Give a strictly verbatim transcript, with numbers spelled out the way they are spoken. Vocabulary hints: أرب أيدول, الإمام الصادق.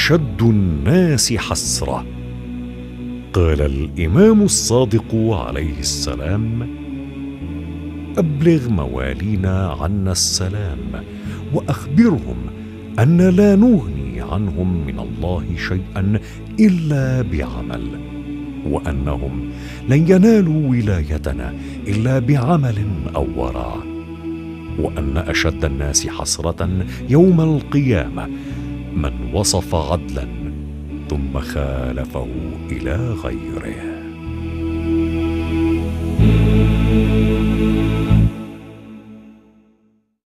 أشد الناس حسرة. قال الإمام الصادق عليه السلام: أبلغ موالينا عنا السلام، وأخبرهم أن لا نغني عنهم من الله شيئا إلا بعمل، وأنهم لن ينالوا ولايتنا إلا بعمل أو ورع، وأن أشد الناس حسرة يوم القيامة من وصف عدلا ثم خالفه إلى غيره.